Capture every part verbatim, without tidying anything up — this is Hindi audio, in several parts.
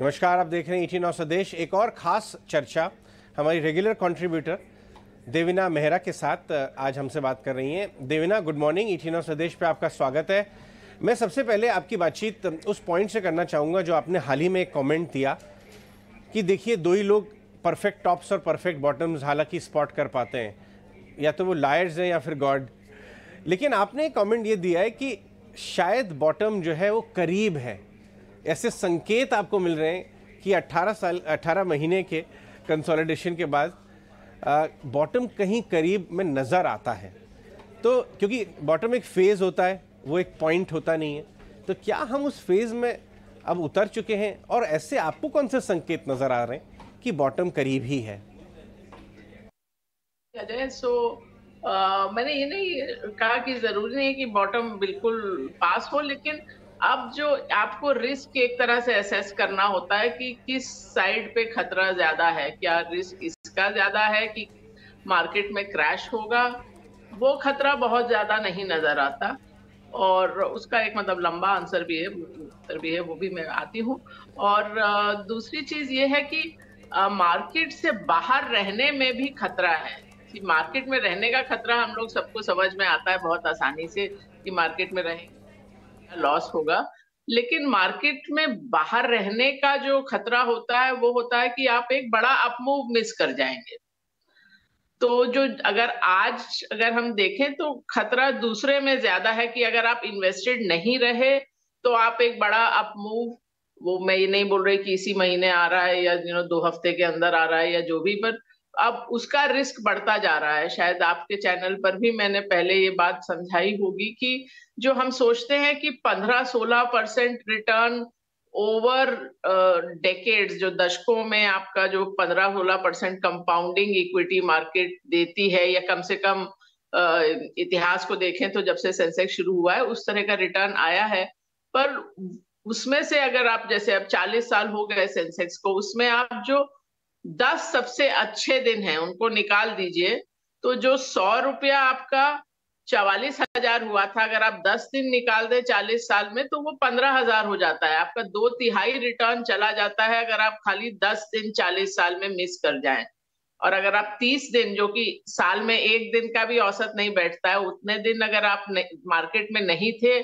नमस्कार, आप देख रहे हैं ई टी नाउ स्वदेश। एक और खास चर्चा हमारी रेगुलर कंट्रीब्यूटर देविना मेहरा के साथ आज हमसे बात कर रही हैं। Devina, good morning. E T now Swadesh पे आपका स्वागत है। मैं सबसे पहले आपकी बातचीत उस पॉइंट से करना चाहूँगा जो आपने हाल ही में एक कॉमेंट दिया कि देखिए दो ही लोग परफेक्ट टॉप्स और परफेक्ट बॉटम्स हालांकि स्पॉट कर पाते हैं, या तो वो लायर्स हैं या फिर गॉड। लेकिन आपने कमेंट ये दिया है कि शायद बॉटम जो है वो करीब है। ऐसे संकेत आपको मिल रहे हैं कि अठारह साल अठारह महीने के कंसोलिडेशन के बाद बॉटम कहीं करीब में नज़र आता है। तो क्योंकि बॉटम एक फेज़ होता है, वो एक पॉइंट होता नहीं है, तो क्या हम उस फेज़ में अब उतर चुके हैं और ऐसे आपको कौन से संकेत नज़र आ रहे हैं कि बॉटम करीब ही है? सो uh, मैंने ये नहीं कहा कि जरूरी नहीं है कि बॉटम बिल्कुल पास हो, लेकिन अब जो आपको रिस्क एक तरह से असेस करना होता है कि किस साइड पे खतरा ज्यादा है, क्या रिस्क इसका ज्यादा है कि मार्केट में क्रैश होगा, वो खतरा बहुत ज्यादा नहीं नजर आता। और उसका एक मतलब लंबा आंसर भी है उत्तर भी है, वो भी मैं आती हूँ। और दूसरी चीज ये है कि मार्केट से बाहर रहने में भी खतरा है। कि मार्केट में रहने का खतरा हम लोग सबको समझ में आता है बहुत आसानी से कि मार्केट में रहेंगे लॉस होगा, लेकिन मार्केट में बाहर रहने का जो खतरा होता है वो होता है कि आप एक बड़ा अपमूव मिस कर जाएंगे। तो जो अगर आज अगर हम देखें तो खतरा दूसरे में ज्यादा है कि अगर आप इन्वेस्टेड नहीं रहे तो आप एक बड़ा अपमूव, वो मैं ये नहीं बोल रही कि इसी महीने आ रहा है या यू नो दो हफ्ते के अंदर आ रहा है या जो भी, पर अब उसका रिस्क बढ़ता जा रहा है। शायद आपके चैनल पर भी मैंने पहले ये बात समझाई होगी कि जो हम सोचते हैं कि पंद्रह सोलह परसेंट रिटर्न ओवर डेकेड्स, जो दशकों में आपका जो पंद्रह सोलह परसेंट कंपाउंडिंग इक्विटी मार्केट देती है, या कम से कम uh, इतिहास को देखें तो जब से सेंसेक्स शुरू हुआ है उस तरह का रिटर्न आया है, पर उसमें से अगर आप जैसे अब चालीस साल हो गए सेंसेक्स को, उसमें आप जो दस सबसे अच्छे दिन हैं उनको निकाल दीजिए तो जो सौ रुपया आपका चवालीस हजार हुआ था, अगर आप दस दिन निकाल दें चालीस साल में तो वो पंद्रह हजार हो जाता है। आपका दो तिहाई रिटर्न चला जाता है अगर आप खाली दस दिन चालीस साल में मिस कर जाएं। और अगर आप तीस दिन, जो कि साल में एक दिन का भी औसत नहीं बैठता है, उतने दिन अगर आप मार्केट में नहीं थे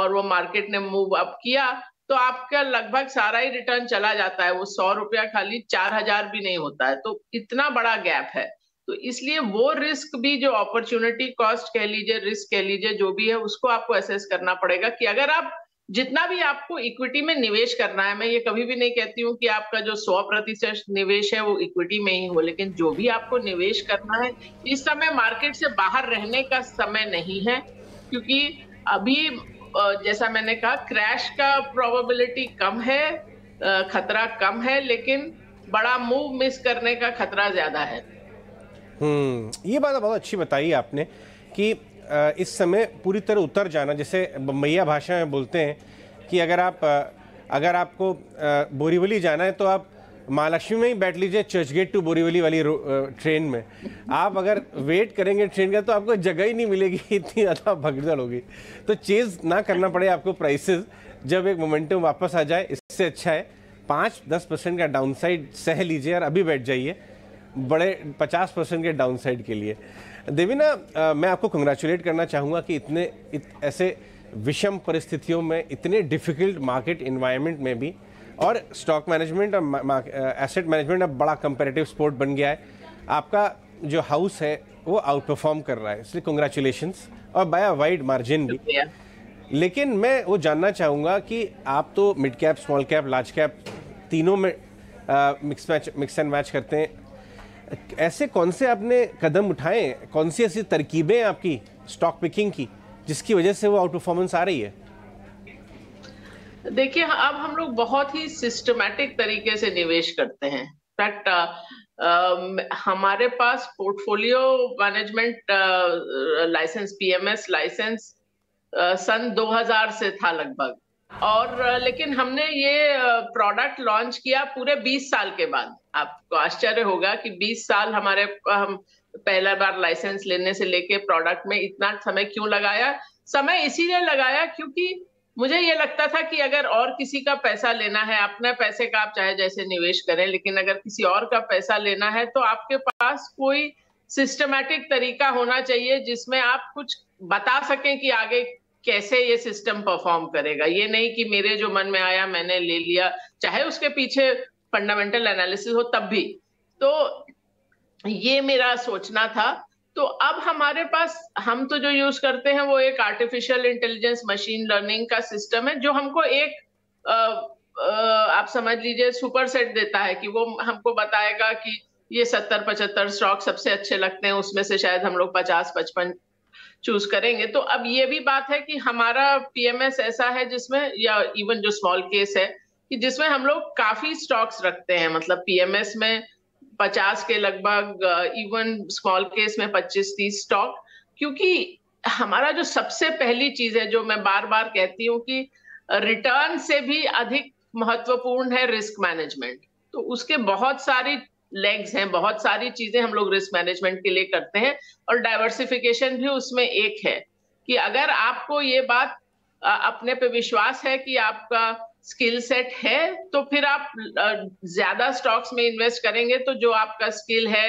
और वो मार्केट ने मूव अप किया तो आपका लगभग सारा ही रिटर्न चला जाता है। वो सौ रुपया खाली चार हजार भी नहीं होता है, तो इतना बड़ा गैप है। तो इसलिए वो रिस्क भी, जो अपॉर्चुनिटी कॉस्ट कह लीजिए, रिस्क कह लीजिए, जो भी है, उसको आपको असेस करना पड़ेगा कि अगर आप जितना भी आपको इक्विटी में निवेश करना है, मैं ये कभी भी नहीं कहती हूँ कि आपका जो सौ प्रतिशत निवेश है वो इक्विटी में ही हो, लेकिन जो भी आपको निवेश करना है, इस समय मार्केट से बाहर रहने का समय नहीं है। क्योंकि अभी जैसा मैंने कहा क्रैश का प्रोबेबिलिटी कम है, खतरा कम है, लेकिन बड़ा मूव मिस करने का खतरा ज्यादा है। हम्म, ये बात बहुत अच्छी बताई आपने कि इस समय पूरी तरह उतर जाना, जैसे बम्बैया भाषा में बोलते हैं कि अगर आप अगर आपको बोरीवली जाना है तो आप महालक्ष्मी में ही बैठ लीजिए, चर्चगेट टू बोरीवली वाली ट्रेन में। आप अगर वेट करेंगे ट्रेन का तो आपको जगह ही नहीं मिलेगी, इतनी ज़्यादा भगदड़ होगी। तो चेज़ ना करना पड़े आपको प्राइसेस, जब एक मोमेंटम वापस आ जाए इससे अच्छा है पाँच दस परसेंट का डाउनसाइड सह लीजिए और अभी बैठ जाइए बड़े पचास परसेंट के डाउनसाइड के लिए। देविना, मैं आपको कंग्रेचुलेट करना चाहूँगा कि इतने इत, ऐसे विषम परिस्थितियों में, इतने डिफ़िकल्ट मार्केट इन्वायरमेंट में भी, और स्टॉक मैनेजमेंट और एसेट मैनेजमेंट अब बड़ा कंपैरेटिव स्पोर्ट बन गया है, आपका जो हाउस है वो आउट परफॉर्म कर रहा है, इसलिए कंग्रेचुलेशंस, और बाय अ वाइड मार्जिन भी। लेकिन मैं वो जानना चाहूँगा कि आप तो mid cap, small cap, large cap तीनों में आ, mix match mix and match करते हैं, ऐसे कौन से आपने कदम उठाए, कौन सी ऐसी तरकीबें हैं आपकी स्टॉक पिकिंग की जिसकी वजह से वो आउट परफॉर्मेंस आ रही है? देखिए, अब हम लोग बहुत ही सिस्टमैटिक तरीके से निवेश करते हैं। इनफैक्ट हमारे पास portfolio management license, PMS license सन दो हजार से था लगभग, और लेकिन हमने ये प्रोडक्ट लॉन्च किया पूरे बीस साल के बाद। आपको आश्चर्य होगा कि बीस साल हमारे हम पहला बार लाइसेंस लेने से लेके प्रोडक्ट में इतना समय क्यों लगाया। समय इसीलिए लगाया क्योंकि मुझे ये लगता था कि अगर और किसी का पैसा लेना है, अपने पैसे का आप चाहे जैसे निवेश करें, लेकिन अगर किसी और का पैसा लेना है तो आपके पास कोई सिस्टमैटिक तरीका होना चाहिए जिसमें आप कुछ बता सकें कि आगे कैसे ये सिस्टम परफॉर्म करेगा। ये नहीं कि मेरे जो मन में आया मैंने ले लिया, चाहे उसके पीछे फंडामेंटल एनालिसिस हो तब भी। तो ये मेरा सोचना था। तो अब हमारे पास, हम तो जो यूज करते हैं वो एक आर्टिफिशियल इंटेलिजेंस मशीन लर्निंग का सिस्टम है जो हमको एक आ, आ, आप समझ लीजिए सुपर सेट देता है कि वो हमको बताएगा कि ये सत्तर पचहत्तर स्टॉक सबसे अच्छे लगते हैं, उसमें से शायद हम लोग पचास पचपन चूज करेंगे। तो अब ये भी बात है कि हमारा पीएमएस ऐसा है जिसमें, या इवन जो स्मॉल केस है, कि जिसमें हम लोग काफी स्टॉक्स रखते हैं, मतलब पीएमएस में पचास के लगभग, इवन स्मॉल केस में पच्चीस तीस स्टॉक, क्योंकि हमारा जो सबसे पहली चीज है जो मैं बार बार कहती हूँ कि रिटर्न से भी अधिक महत्वपूर्ण है रिस्क मैनेजमेंट। तो उसके बहुत सारी लेग्स हैं, बहुत सारी चीजें हम लोग रिस्क मैनेजमेंट के लिए करते हैं और डाइवर्सिफिकेशन भी उसमें एक है कि अगर आपको ये बात अपने पे विश्वास है कि आपका स्किल सेट है तो फिर आप ज्यादा स्टॉक्स में इन्वेस्ट करेंगे। तो जो आपका स्किल है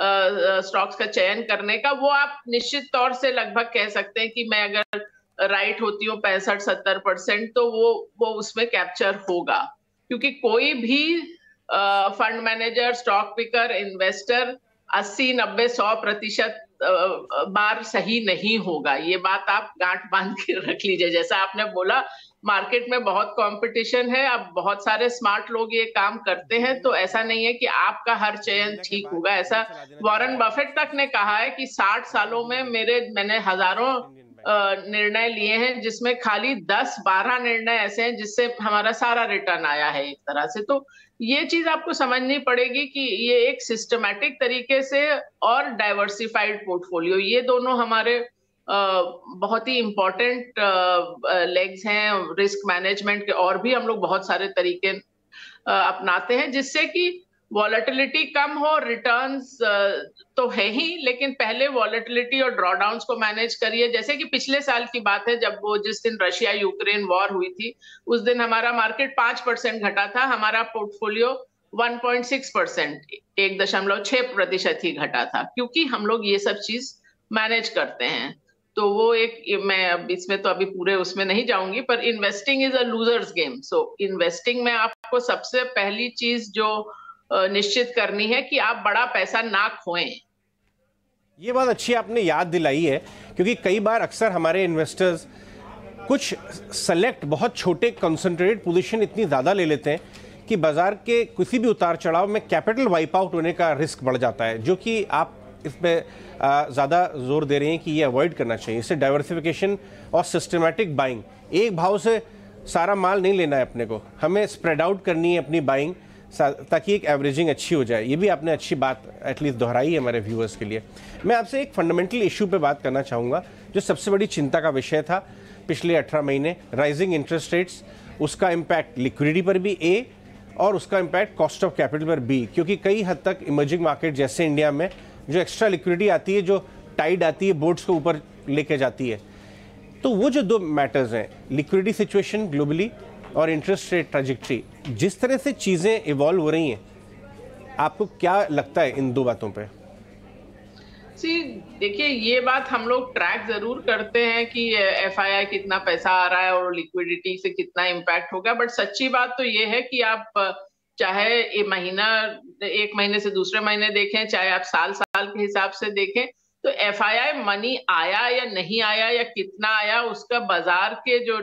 स्टॉक्स का चयन करने का, वो आप निश्चित तौर से लगभग कह सकते हैं कि मैं अगर राइट होती हूँ पैंसठ सत्तर परसेंट तो वो वो उसमें कैप्चर होगा, क्योंकि कोई भी fund manager, stock picker, investor अस्सी नब्बे सौ प्रतिशत बार सही नहीं होगा। ये बात आप गांठ बांध के रख लीजिए। जैसा आपने बोला मार्केट में बहुत कंपटीशन है, अब बहुत सारे स्मार्ट लोग ये काम करते हैं, तो ऐसा नहीं है कि आपका हर चयन ठीक होगा। ऐसा वॉरेन बफेट तक ने कहा है कि साठ सालों में मेरे मैंने हजारों निर्णय लिए हैं जिसमें खाली दस बारह निर्णय ऐसे हैं जिससे हमारा सारा रिटर्न आया है एक तरह से। तो ये चीज आपको समझनी पड़ेगी कि ये एक सिस्टमैटिक तरीके से और डाइवर्सिफाइड पोर्टफोलियो, ये दोनों हमारे बहुत ही इम्पोर्टेंट लेग्स हैं रिस्क मैनेजमेंट के। और भी हम लोग बहुत सारे तरीके अपनाते हैं जिससे कि वॉलेटिलिटी कम हो। रिटर्न्स तो है ही, लेकिन पहले वॉलेटिलिटी और ड्रॉडाउन्स को मैनेज करिए। जैसे कि पिछले साल की बात है, जब वो जिस दिन रशिया यूक्रेन वॉर हुई थी उस दिन हमारा मार्केट पांच परसेंट घटा था, हमारा portfolio one point six percent, एक दशमलव छह प्रतिशत ही घटा था, क्योंकि हम लोग ये सब चीज मैनेज करते हैं। तो वो एक, मैं अब इसमें तो अभी पूरे उसमें नहीं जाऊंगी, पर investing is a losers game. So investing में आपको सबसे पहली चीज जो निश्चित करनी है कि आप बड़ा पैसा ना खोएं। ये बात अच्छी आपने याद दिलाई है, क्योंकि कई बार अक्सर हमारे इन्वेस्टर्स कुछ सेलेक्ट बहुत छोटे कंसंट्रेटेड पोजीशन इतनी ज़्यादा ले लेते हैं कि बाजार के किसी भी उतार चढ़ाव में कैपिटल वाइप आउट होने का रिस्क बढ़ जाता है, जो कि आप इस पर ज़्यादा जोर दे रहे हैं कि ये अवॉइड करना चाहिए। इससे डाइवर्सिफिकेशन और सिस्टमेटिक बाइंग, एक भाव से सारा माल नहीं लेना है अपने को, हमें स्प्रेड आउट करनी है अपनी बाइंग ताकि एक एवरेजिंग अच्छी हो जाए। ये भी आपने अच्छी बात एटलीस्ट दोहराई है हमारे व्यूअर्स के लिए। मैं आपसे एक फंडामेंटल इशू पे बात करना चाहूँगा जो सबसे बड़ी चिंता का विषय था पिछले अठारह महीने, राइजिंग इंटरेस्ट रेट्स, उसका इम्पैक्ट लिक्विडिटी पर भी ए और उसका इम्पैक्ट कॉस्ट ऑफ कैपिटल पर बी, क्योंकि कई हद तक इमर्जिंग मार्केट जैसे इंडिया में जो एक्स्ट्रा लिक्विडिटी आती है, जो टाइड आती है, बोर्ड्स को ऊपर लेके जाती है। तो वो जो दो मैटर्स हैं, लिक्विडिटी सिचुएशन ग्लोबली और इंटरेस्ट रेट ट्रैजेक्टरी, जिस तरह से चीजें इवॉल्व हो रही हैं, आपको क्या लगता है इन दो बातों पे? सी देखिए, ये बात हम लोग ट्रैक जरूर करते हैं कि एफआईआई कितना पैसा आ रहा है और लिक्विडिटी से कितना इम्पैक्ट होगा, बट सच्ची बात तो ये है कि आप चाहे एक महीना एक महीने से दूसरे महीने देखें, चाहे आप साल साल के हिसाब से देखें, तो एफआईआई मनी आया या नहीं आया या कितना आया, उसका बाजार के जो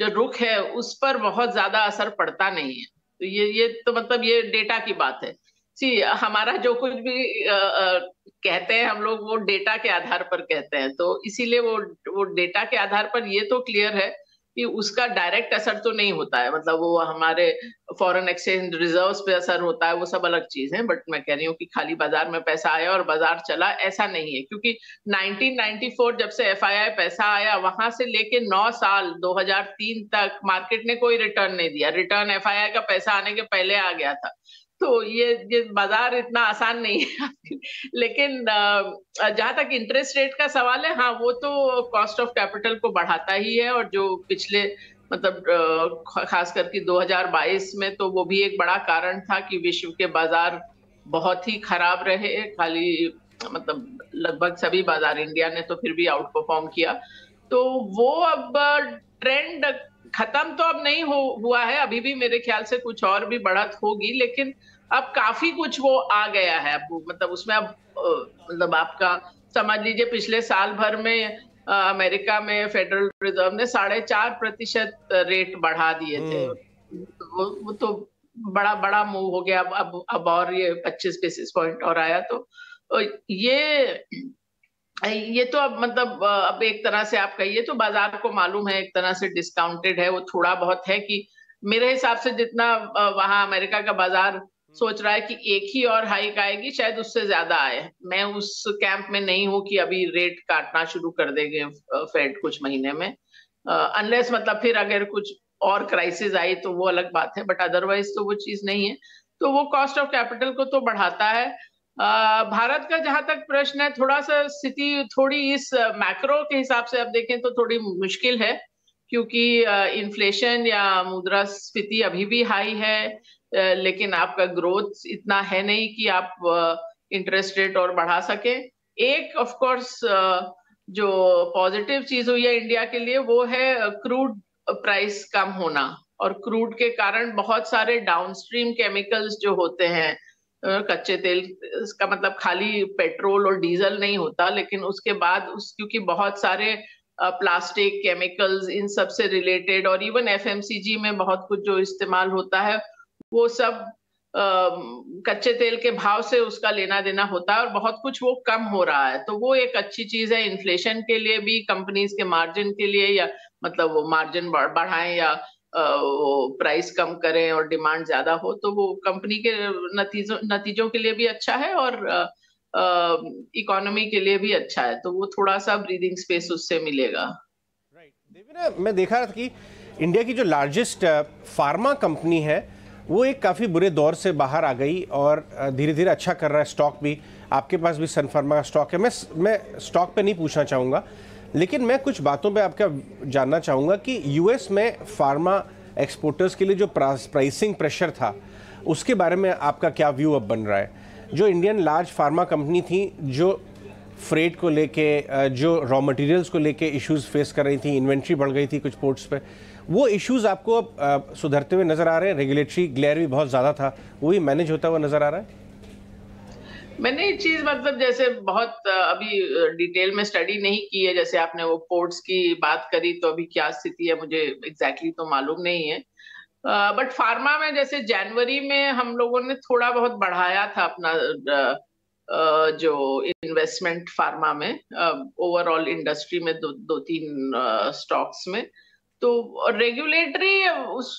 जो रुख है उस पर बहुत ज्यादा असर पड़ता नहीं है। तो ये ये तो मतलब ये डेटा की बात है। सी हमारा जो कुछ भी आ, आ, कहते हैं हम लोग वो डेटा के आधार पर कहते हैं, तो इसीलिए वो वो डेटा के आधार पर ये तो क्लियर है कि उसका डायरेक्ट असर तो नहीं होता है, मतलब वो हमारे फॉरेन एक्सचेंज रिजर्व्स पे असर होता है, वो सब अलग चीज है। बट मैं कह रही हूँ कि खाली बाजार में पैसा आया और बाजार चला, ऐसा नहीं है, क्योंकि नाइनटीन नाइंटी फोर जब से एफआईआई पैसा आया, वहां से लेके नौ साल दो हज़ार तीन तक मार्केट ने कोई रिटर्न नहीं दिया। रिटर्न एफआईआई का पैसा आने के पहले आ गया था। तो ये ये बाजार इतना आसान नहीं है। लेकिन जहां तक इंटरेस्ट रेट का सवाल है, हाँ वो तो कॉस्ट ऑफ कैपिटल को बढ़ाता ही है, और जो पिछले मतलब खास करके दो हज़ार बाईस में तो वो भी एक बड़ा कारण था कि विश्व के बाजार बहुत ही खराब रहे, खाली मतलब लगभग सभी बाजार, इंडिया ने तो फिर भी आउट परफॉर्म किया। तो वो अब ट्रेंड खत्म तो अब नहीं हो हुआ है, अभी भी मेरे ख्याल से कुछ और भी बढ़त होगी, लेकिन अब काफी कुछ वो आ गया है। अब मतलब उसमें अब मतलब आपका समझ लीजिए पिछले साल भर में अमेरिका में फेडरल रिजर्व ने साढ़े चार प्रतिशत रेट बढ़ा दिए थे, वो, वो तो बड़ा बड़ा मूव हो गया। अब अब अब और ये पच्चीस बेसिस पॉइंट और आया, तो ये ये तो अब मतलब अब एक तरह से आप कहिए तो बाजार को मालूम है एक तरह से डिस्काउंटेड है। वो थोड़ा बहुत है कि मेरे हिसाब से जितना वहां अमेरिका का बाजार सोच रहा है कि एक ही और हाइक आएगी, शायद उससे ज्यादा आए। मैं उस कैंप में नहीं हूं कि अभी रेट काटना शुरू कर देंगे फेड कुछ महीने में, अनलेस uh, मतलब फिर अगर कुछ और क्राइसिस आई तो वो अलग बात है, बट अदरवाइज तो वो चीज नहीं है। तो वो कॉस्ट ऑफ कैपिटल को तो बढ़ाता है। uh, भारत का जहां तक प्रश्न है, थोड़ा सा स्थिति थोड़ी इस मैक्रो के हिसाब से आप देखें तो थोड़ी मुश्किल है, क्योंकि इन्फ्लेशन uh, या मुद्रास्फीति अभी भी हाई है, लेकिन आपका ग्रोथ इतना है नहीं कि आप इंटरेस्ट रेट और बढ़ा सके। एक ऑफ कोर्स जो पॉजिटिव चीज हुई है इंडिया के लिए वो है क्रूड प्राइस कम होना, और क्रूड के कारण बहुत सारे डाउनस्ट्रीम केमिकल्स जो होते हैं, कच्चे तेल का मतलब खाली पेट्रोल और डीजल नहीं होता, लेकिन उसके बाद उस क्योंकि बहुत सारे प्लास्टिक केमिकल्स इन सब से रिलेटेड और even F M C G में बहुत कुछ जो इस्तेमाल होता है वो सब आ, कच्चे तेल के भाव से उसका लेना देना होता है, और बहुत कुछ वो कम हो रहा है। तो वो एक अच्छी चीज है इन्फ्लेशन के लिए भी, कंपनीज के मार्जिन के लिए, या मतलब वो मार्जिन बढ़ाएं या आ, वो प्राइस कम करें और डिमांड ज्यादा हो, तो वो कंपनी के नतीजों नतीजों के लिए भी अच्छा है और इकोनॉमी के लिए भी अच्छा है। तो वो थोड़ा सा ब्रीदिंग स्पेस उससे मिलेगा। राइट देविना, मैं देखा रहा था कि इंडिया की जो लार्जेस्ट फार्मा कंपनी है वो एक काफ़ी बुरे दौर से बाहर आ गई और धीरे धीरे अच्छा कर रहा है। स्टॉक भी आपके पास भी सनफार्मा का स्टॉक है। मैं मैं स्टॉक पे नहीं पूछना चाहूँगा, लेकिन मैं कुछ बातों पे आपका जानना चाहूँगा कि यूएस में फार्मा एक्सपोर्टर्स के लिए जो प्राइसिंग प्रेशर था उसके बारे में आपका क्या व्यू अब बन रहा है। जो इंडियन लार्ज फार्मा कंपनी थी जो फ्रेट को लेके, जो रॉ मटेरियल्स को लेके इश्यूज़ फेस कर रही थी, इन्वेंट्री बढ़ गई थी कुछ पोर्ट्स पे, वो इश्यूज़ आपको अब सुधरते हुए नज़र आ रहे हैं। रेगुलेटरी ग्लेयर भी बहुत ज़्यादा था, वो भी मैनेज होता हुआ नज़र आ रहा है। मैंने ये चीज़ मतलब जैसे बहुत अभी डिटेल में स्टडी नहीं की है, जैसे आपने वो पोर्ट्स की बात करी तो अभी क्या स्थिति है मुझे एग्जैक्टली तो मालूम नहीं है, बट फार्मा में जैसे जनवरी में हम लोगों ने थोड़ा बहुत बढ़ाया था अपना जो इन्वेस्टमेंट फार्मा में, ओवरऑल इंडस्ट्री में दो दो तीन स्टॉक्स में। तो रेगुलेटरी उस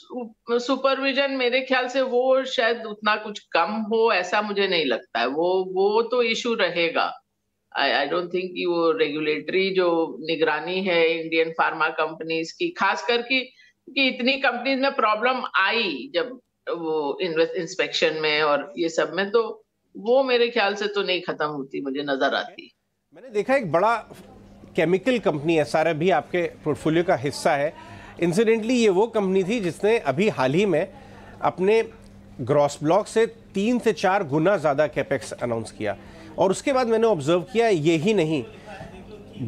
सुपरविजन मेरे ख्याल से वो शायद उतना कुछ कम हो ऐसा मुझे नहीं लगता है। वो वो तो इशू रहेगा। आई आई डोंट थिंक कि वो रेगुलेटरी जो निगरानी है इंडियन फार्मा कंपनीज की, खास करके कि इतनी कंपनीज में प्रॉब्लम आई जब वो इंस्पेक्शन में और ये सब में, तो वो मेरे ख्याल से तो नहीं खत्म होती मुझे नजर आती। मैंने देखा एक बड़ा chemical company S R F भी आपके पोर्टफोलियो का हिस्सा है। इंसिडेंटली ये वो कंपनी थी जिसने अभी हाल ही में अपने ग्रॉस ब्लॉक से तीन से चार गुना ज़्यादा कैपेक्स अनाउंस किया, और उसके बाद मैंने ऑब्जर्व किया ये ही नहीं,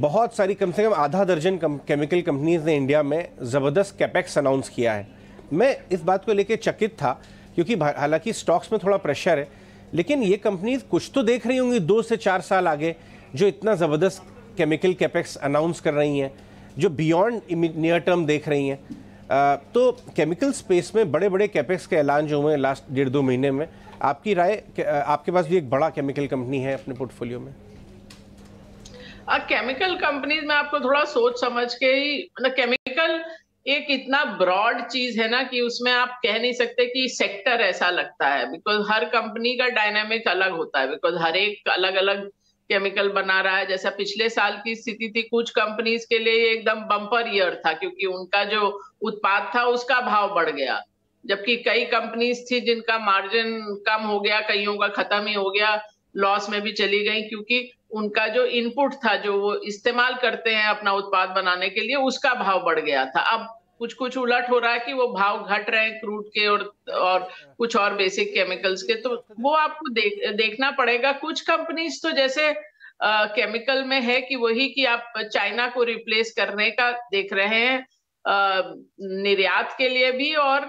बहुत सारी कम से कम आधा दर्जन केमिकल कंपनीज ने इंडिया में ज़बरदस्त कैपेक्स अनाउंस किया है। मैं इस बात को लेकर चकित था, क्योंकि हालांकि स्टॉक्स में थोड़ा प्रेशर है, लेकिन ये कंपनीज कुछ तो देख रही होंगी दो से चार साल आगे, जो इतना ज़बरदस्त केमिकल कैपेक्स अनाउंस कर रही हैं, जो बियॉन्ड नियर टर्म देख रही हैं। तो केमिकल स्पेस में बड़े बड़े कैपेक्स के ऐलान जो हुए लास्ट डेढ़ दो महीने में, आपकी राय, आपके पास भी एक बड़ा केमिकल कंपनी है अपने पोर्टफोलियो में। केमिकल कंपनीज में आपको थोड़ा सोच समझ के ही, मतलब केमिकल एक इतना ब्रॉड चीज है ना कि उसमें आप कह नहीं सकते कि सेक्टर ऐसा लगता है, बिकॉज हर कंपनी का डायनामिक अलग होता है, बिकॉज हर एक अलग अलग केमिकल बना रहा है। जैसा पिछले साल की स्थिति थी, कुछ कंपनीज के लिए एकदम बम्पर ईयर था क्योंकि उनका जो उत्पाद था उसका भाव बढ़ गया, जबकि कई कंपनीज थी जिनका मार्जिन कम हो गया, कईयों का खत्म ही हो गया, लॉस में भी चली गई, क्योंकि उनका जो इनपुट था जो वो इस्तेमाल करते हैं अपना उत्पाद बनाने के लिए उसका भाव बढ़ गया था। अब कुछ कुछ उलट हो रहा है कि वो भाव घट रहे हैं क्रूड के और और कुछ और बेसिक केमिकल्स के, तो वो आपको देख, देखना पड़ेगा। कुछ कंपनीज तो जैसे आ, केमिकल में है कि वही कि आप चाइना को रिप्लेस करने का देख रहे हैं आ, निर्यात के लिए भी और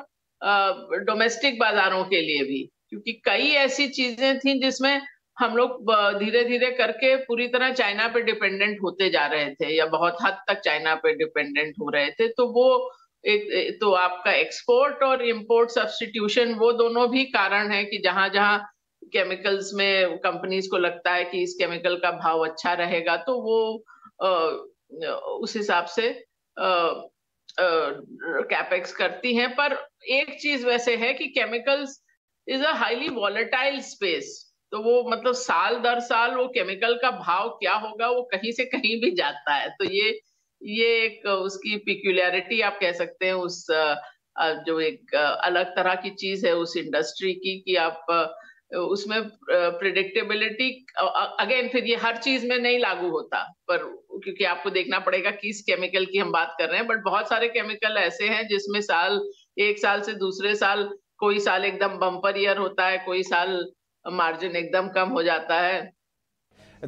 डोमेस्टिक बाजारों के लिए भी, क्योंकि कई ऐसी चीजें थी जिसमें हम लोग धीरे धीरे करके पूरी तरह चाइना पे डिपेंडेंट होते जा रहे थे या बहुत हद तक चाइना पे डिपेंडेंट हो रहे थे। तो वो एक, तो आपका एक्सपोर्ट और इंपोर्ट सब्स्टिट्यूशन वो दोनों भी कारण है कि जहां जहां केमिकल्स में कंपनीज को लगता है कि इस केमिकल का भाव अच्छा रहेगा तो वो आ, उस हिसाब से आ, कैपेक्स uh, करती हैं। पर एक चीज वैसे है कि chemicals is a highly volatile space, तो वो मतलब साल दर साल वो केमिकल का भाव क्या होगा वो कहीं से कहीं भी जाता है। तो ये ये एक उसकी पिक्यूलियरिटी आप कह सकते हैं, उस जो एक अलग तरह की चीज है उस इंडस्ट्री की कि आप उसमें प्रिडिक्टेबिलिटी, अगेन फिर ये हर चीज में नहीं लागू होता पर क्योंकि आपको देखना पड़ेगा किस केमिकल की हम बात कर रहे हैं। बट बहुत सारे केमिकल ऐसे हैं जिसमें साल एक साल से दूसरे साल, कोई साल एकदम बम्पर ईयर होता है, कोई साल मार्जिन एकदम कम हो जाता है।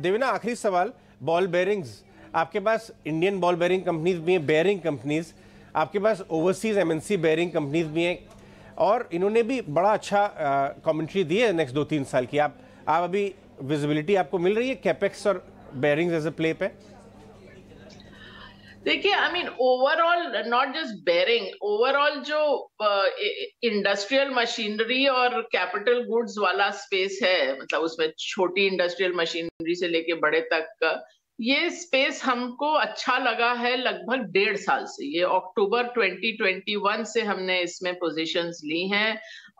देविना, आखिरी सवाल, बॉल बेयरिंग्स, आपके पास इंडियन बॉल बेयरिंग कंपनीज भी हैं, बेयरिंग कंपनीज, आपके पास ओवरसीज एमएनसी बेयरिंग कंपनीज भी हैं और इन्होंने भी बड़ा अच्छा कमेंट्री दी है नेक्स्ट दो तीन साल की। आप आप अभी विजिबिलिटी आपको मिल रही है कैपेक्स और बेयरिंग्स एज अ प्ले पे? देखिए, I mean overall, not just bearing, overall जो इंडस्ट्रियल मशीनरी और कैपिटल गुड्स वाला स्पेस है, मतलब उसमें छोटी इंडस्ट्रियल मशीनरी से लेके बड़े तक, ये स्पेस हमको अच्छा लगा है लगभग डेढ़ साल से। ये अक्टूबर ट्वेंटी ट्वेंटी वन से हमने इसमें पोजीशंस ली हैं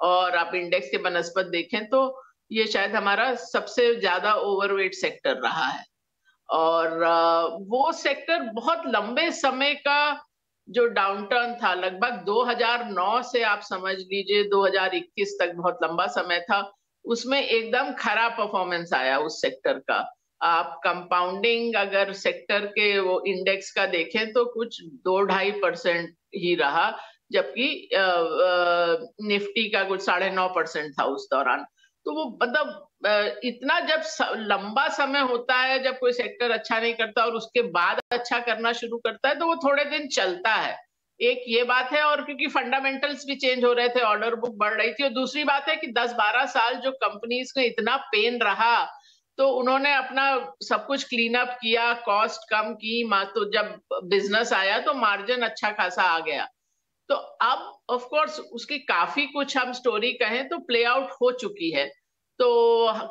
और आप इंडेक्स के बनस्पत देखें तो ये शायद हमारा सबसे ज्यादा ओवरवेट सेक्टर रहा है और वो सेक्टर बहुत लंबे समय का जो डाउनटर्न था, लगभग दो हज़ार नौ से आप समझ लीजिए दो हज़ार इक्कीस तक बहुत लंबा समय था, उसमें एकदम खराब परफॉर्मेंस आया उस सेक्टर का। आप कंपाउंडिंग अगर सेक्टर के वो इंडेक्स का देखें तो कुछ दो ढाई परसेंट ही रहा, जबकि निफ्टी का कुछ साढ़े नौ परसेंट था उस दौरान। तो वो मतलब इतना, जब लंबा समय होता है जब कोई सेक्टर अच्छा नहीं करता और उसके बाद अच्छा करना शुरू करता है तो वो थोड़े दिन चलता है, एक ये बात है। और क्योंकि फंडामेंटल्स भी चेंज हो रहे थे, ऑर्डर बुक बढ़ रही थी और दूसरी बात है कि दस बारह साल जो कंपनीज में इतना पेन रहा तो उन्होंने अपना सब कुछ क्लीन अप किया, कॉस्ट कम की, तो जब बिजनेस आया तो मार्जिन अच्छा खासा आ गया। तो अब ऑफ कोर्स उसकी काफी कुछ हम स्टोरी कहें तो प्ले आउट हो चुकी है। तो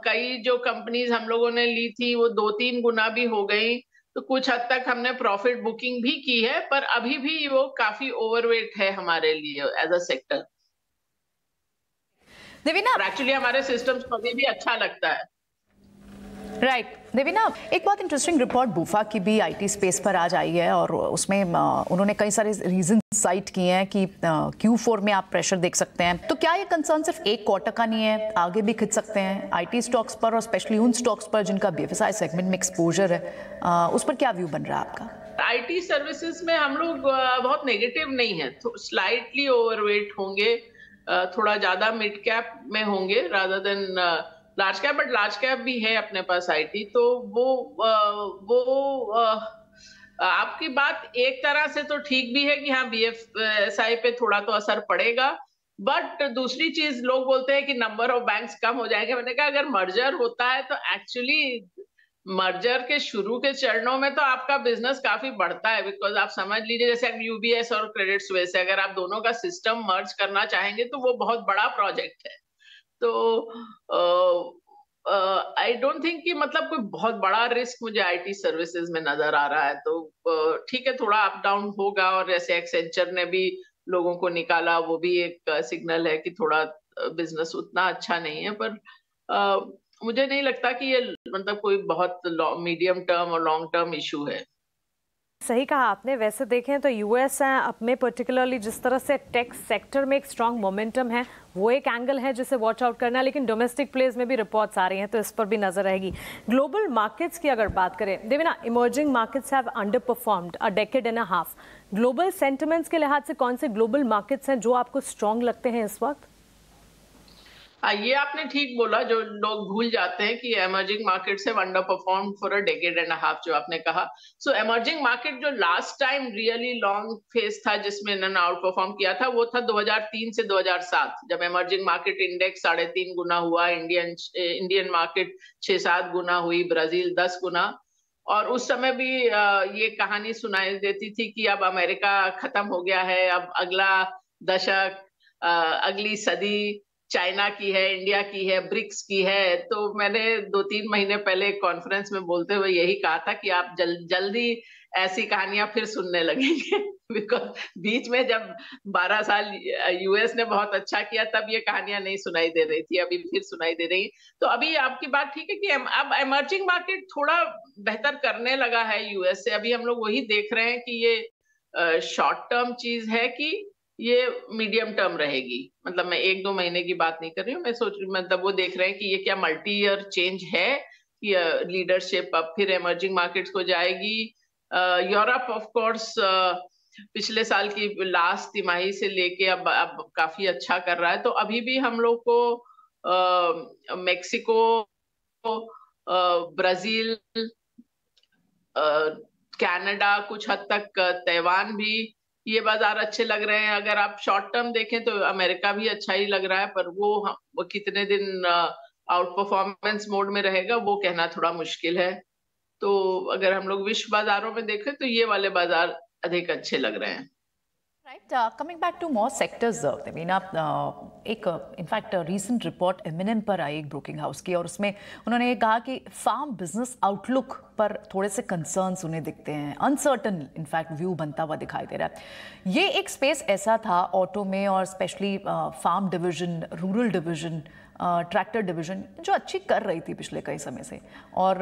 कई जो कंपनीज हम लोगों ने ली थी वो दो तीन गुना भी हो गई, तो कुछ हद तक हमने प्रॉफिट बुकिंग भी की है, पर अभी भी वो काफी ओवरवेट है हमारे लिए as a sector. Devina, actually हमारे सिस्टम्स को भी अच्छा लगता है। Right right. देविना, एक बहुत इंटरेस्टिंग रिपोर्ट बूफा की भी आईटी स्पेस पर आज आई है और उसमें उन्होंने कई सारे रीजन साइट किए हैं कि क्यू फोर में आप प्रेशर देख सकते हैं। तो क्या ये कंसर्न सिर्फ एक क्वार्टर का नहीं है, आगे भी खिंच सकते हैं आईटी स्टॉक्स पर और स्पेशली उन स्टॉक्स पर जिनका बीएफएसआई सेगमेंट में एक्सपोजर है? आ, उस पर क्या व्यू बन रहा है आपका? आईटी सर्विसेज में हम लोग बहुत नेगेटिव नहीं है, तो स्लाइटली ओवरवेट होंगे, थोड़ा ज्यादा मिड कैप में होंगे rather than large cap, but large cap भी है अपने पास आईटी। तो वो वो आपकी बात एक तरह से तो ठीक भी है कि हाँ बीएफएसआई पे थोड़ा तो असर पड़ेगा, बट दूसरी चीज लोग बोलते हैं कि नंबर ऑफ बैंक्स कम हो जाएंगे। मैंने कहा अगर मर्जर होता है तो एक्चुअली मर्जर के शुरू के चरणों में तो आपका बिजनेस काफी बढ़ता है, बिकॉज आप समझ लीजिए जैसे आप यूबीएस और क्रेडिट स्विस, अगर आप दोनों का सिस्टम मर्ज करना चाहेंगे तो वो बहुत बड़ा प्रोजेक्ट है। तो आई डोंट थिंक कि मतलब कोई बहुत बड़ा रिस्क मुझे आईटी सर्विसेज में नजर आ रहा है। तो ठीक uh, है, थोड़ा अप डाउन होगा और जैसे एक्सेंचर ने भी लोगों को निकाला वो भी एक सिग्नल है कि थोड़ा बिजनेस उतना अच्छा नहीं है, पर uh, मुझे नहीं लगता कि ये मतलब कोई बहुत मीडियम टर्म और लॉन्ग टर्म इशू है। सही कहा आपने। वैसे देखें तो यूएस हैं, अपने पर्टिकुलरली जिस तरह से टेक सेक्टर में एक स्ट्रांग मोमेंटम है वो एक एंगल है जिसे वॉच आउट करना है, लेकिन डोमेस्टिक प्लेस में भी रिपोर्ट्स आ रही हैं तो इस पर भी नजर रहेगी। ग्लोबल मार्केट्स की अगर बात करें Devina, emerging markets have underperformed a decade and a half. Global sentiments के लिहाज से कौन से ग्लोबल मार्केट्स हैं जो आपको स्ट्रांग लगते हैं इस वक्त? ये आपने ठीक बोला, जो लोग भूल जाते हैं कि एमर्जिंग मार्केट से underperform for a decade and half, जो आपने कहा। सो एमर्जिंग मार्केट जो last time really long phase था जिसमें इन्होंने आउट परफॉर्म किया था वो था दो हज़ार तीन से दो हज़ार सात, जब एमर्जिंग मार्केट इंडेक्स साढ़े तीन गुना हुआ, इंडियन इंडियन मार्केट छह सात गुना हुई, ब्राजील दस गुना। और उस समय भी ये कहानी सुनाई देती थी कि अब अमेरिका खत्म हो गया है, अब अगला दशक अगली सदी चाइना की है, इंडिया की है, ब्रिक्स की है। तो मैंने दो तीन महीने पहले कॉन्फ्रेंस में बोलते हुए यही कहा था कि आप जल, जल्दी ऐसी कहानियां फिर सुनने लगेंगे, बिकॉज बीच में जब बारह साल यूएस ने बहुत अच्छा किया तब ये कहानियां नहीं सुनाई दे रही थी, अभी फिर सुनाई दे रही। तो अभी आपकी बात ठीक है कि अब एमर्जिंग मार्केट थोड़ा बेहतर करने लगा है यूएस से। अभी हम लोग वही देख रहे हैं कि ये शॉर्ट टर्म चीज है कि ये मीडियम टर्म रहेगी। मतलब मैं एक दो महीने की बात नहीं कर रही हूँ, मैं सोच रही हूँ मतलब वो देख रहे हैं कि ये क्या मल्टी ईयर चेंज है कि लीडरशिप अब फिर एमर्जिंग मार्केट्स को जाएगी। यूरोप ऑफ कोर्स पिछले साल की लास्ट तिमाही से लेके अब अब काफी अच्छा कर रहा है। तो अभी भी हम लोग को मेक्सिको, ब्राजील, कनाडा, कुछ हद तक ताइवान भी ये बाजार अच्छे लग रहे हैं। अगर आप शॉर्ट टर्म देखें तो अमेरिका भी अच्छा ही लग रहा है, पर वो, वो कितने दिन आउट परफॉर्मेंस मोड में रहेगा वो कहना थोड़ा मुश्किल है। तो अगर हम लोग विश्व बाजारों में देखें तो ये वाले बाजार अधिक अच्छे लग रहे हैं। Right, coming back to more sectors, Devina, एक इनफैक्ट रीसेंट रिपोर्ट एमिनेम पर आई एक ब्रोकिंग हाउस की, और उसमें उन्होंने ये कहा कि फार्म बिजनेस आउटलुक पर थोड़े से कंसर्न्स उन्हें दिखते हैं, अनसर्टन इनफैक्ट व्यू बनता हुआ दिखाई दे रहा है। ये एक स्पेस ऐसा था ऑटो में और specially farm division, rural division, tractor division जो अच्छी कर रही थी पिछले कई समय से, और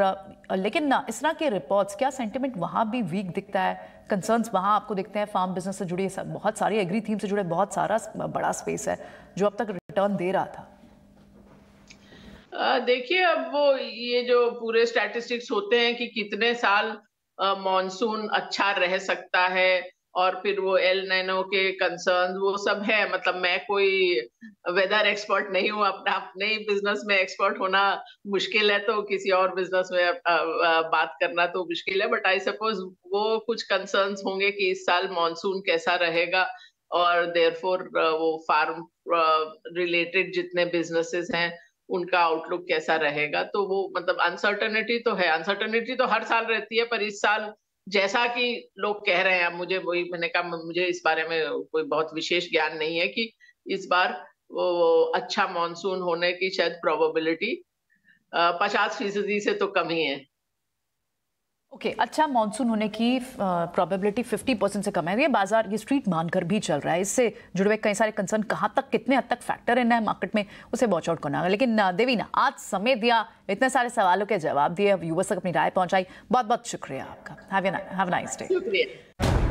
uh, लेकिन ना इस तरह के रिपोर्ट्स, क्या सेंटिमेंट वहाँ भी वीक दिखता है? कंसर्न्स वहाँ आपको दिखते हैं? फार्म बिजनेस से जुड़ी बहुत सारी, एग्री थीम से जुड़े बहुत सारा बड़ा स्पेस है जो अब तक रिटर्न दे रहा था। देखिए, अब वो ये जो पूरे स्टैटिस्टिक्स होते हैं कि कितने साल मॉनसून अच्छा रह सकता है और फिर वो एल नैनो के कंसर्न वो सब है। मतलब मैं कोई वेदर एक्सपर्ट नहीं हूँ, अपना अपने ही बिजनेस में एक्सपर्ट होना मुश्किल है तो किसी और बिजनेस में बात करना तो मुश्किल है। बट आई सपोज वो कुछ कंसर्न होंगे कि इस साल मॉनसून कैसा रहेगा और देयरफॉर वो फार्म रिलेटेड जितने बिजनेसेस हैं उनका आउटलुक कैसा रहेगा। तो वो मतलब अनसर्टेनिटी तो है, अनसर्टेनिटी तो हर साल रहती है, पर इस साल जैसा कि लोग कह रहे हैं, मुझे वही मैंने कहा मुझे इस बारे में कोई बहुत विशेष ज्ञान नहीं है कि इस बार वो अच्छा मॉनसून होने की शायद प्रोबेबिलिटी पचास फीसदी से तो कम ही है। ओके okay, अच्छा मॉनसून होने की प्रोबेबिलिटी पचास परसेंट से कम है, ये बाजार ये स्ट्रीट मानकर भी चल रहा है। इससे जुड़े हुए कई सारे कंसर्न कहाँ तक, कितने हद तक फैक्टर इन है मार्केट में, उसे वॉच आउट करना है। लेकिन देविना, आज समय दिया, इतने सारे सवालों के जवाब दिए, व्यूअर्स तक अपनी राय पहुंचाई, बहुत बहुत शुक्रिया आपका। Have a nice day.